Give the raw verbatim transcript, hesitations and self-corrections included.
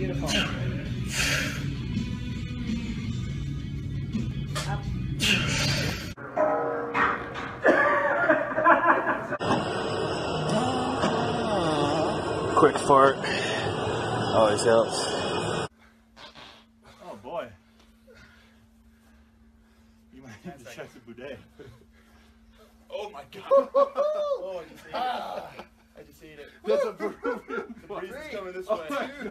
Beautiful. Up. Quick fart always helps. Oh boy. You might have to check the boudet. Oh my god. Oh, I just ate it. Ah, I just ate it. That's a breeze coming this way. Oh,